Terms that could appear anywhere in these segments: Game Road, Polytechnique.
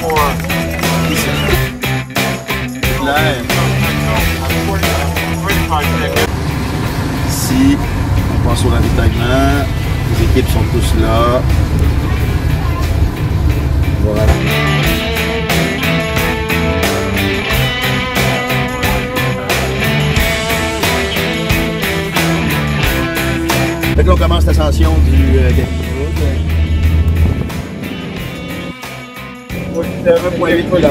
Ici, on passe au ravitaillement. Les équipes sont tous là. Voilà. Fait que là, on commence l'ascension du Game Road. 1,8 km, 0%.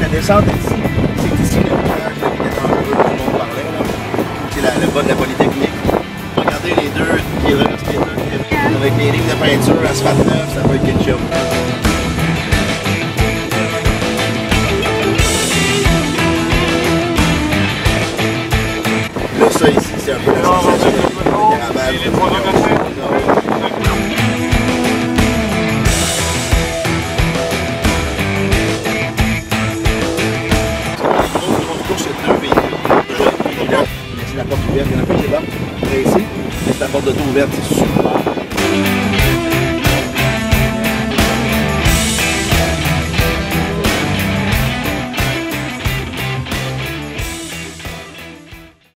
La descente ici, c'est ici le village de l'État dont on parlait. C'est le bas de la Polytechnique. Regardez les deux pilotes, les deux pilotes. Avec les lignes de peinture, asphalte neuf, ça va être quelque chose. Là, ça ici, c'est un peu la sensation des caravans. C'est la porte ouverte, il y en a plus là. Et ici, c'est la porte de tout ouverte, c'est super.